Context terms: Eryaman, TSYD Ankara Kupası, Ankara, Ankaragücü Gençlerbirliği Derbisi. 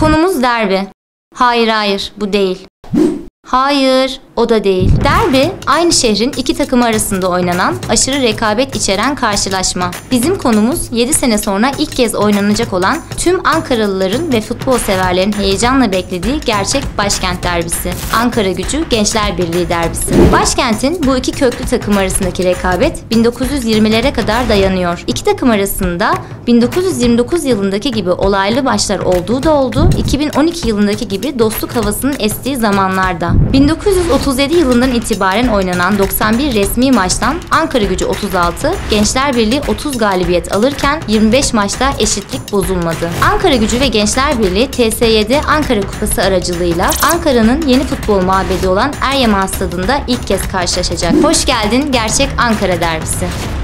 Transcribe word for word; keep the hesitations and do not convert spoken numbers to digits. Konumuz derbi. Hayır hayır bu değil. Hayır o da değil. Derbi aynı şehrin iki takımı arasında oynanan aşırı rekabet içeren karşılaşma. Bizim konumuz yedi sene sonra ilk kez oynanacak olan tüm Ankaralıların ve futbol severlerin heyecanla beklediği gerçek başkent derbisi. Ankaragücü Gençlerbirliği Derbisi. Başkentin bu iki köklü takım arasındaki rekabet bin dokuz yüz yirmilere kadar dayanıyor. İki takım arasında bin dokuz yüz yirmi dokuz yılındaki gibi olaylı maçlar olduğu da oldu, iki bin on iki yılındaki gibi dostluk havasının estiği zamanlarda. bin dokuz yüz otuz yedi yılından itibaren oynanan doksan bir resmi maçtan Ankaragücü otuz altı, Gençlerbirliği otuz galibiyet alırken yirmi beş maçta eşitlik bozulmadı. Ankaragücü ve Gençlerbirliği T S Y D Ankara Kupası aracılığıyla Ankara'nın yeni futbol mabedi olan Eryaman stadında ilk kez karşılaşacak. Hoş geldin gerçek Ankara derbisi.